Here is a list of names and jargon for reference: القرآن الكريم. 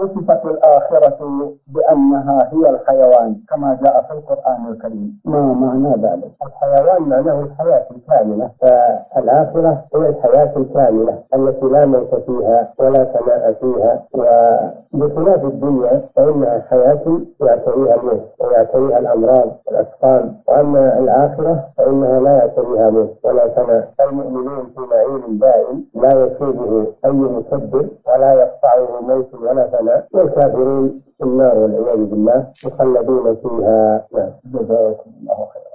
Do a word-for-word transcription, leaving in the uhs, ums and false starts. وصفت الآخرة بأنها هي الحيوان كما جاء في القرآن الكريم. ما معنى ذلك؟ الحيوان معناه الحياة الكاملة، فالآخرة هي الحياة الكاملة التي لا موت فيها ولا فناء فيها، وبخلاف الدنيا فإنها حياة يعتريها الموت ويعتريها الأمراض والأسقام، وأما الآخرة فإنها لا يعتريها موت ولا فناء. المؤمنون في نعيم دائم لا يصيبه أي مسبب ولا يقطعه موت ولا فناء، والكافرين في النار والعياذ بالله مخلدون فيها. نعم، جزاكم الله خيرا.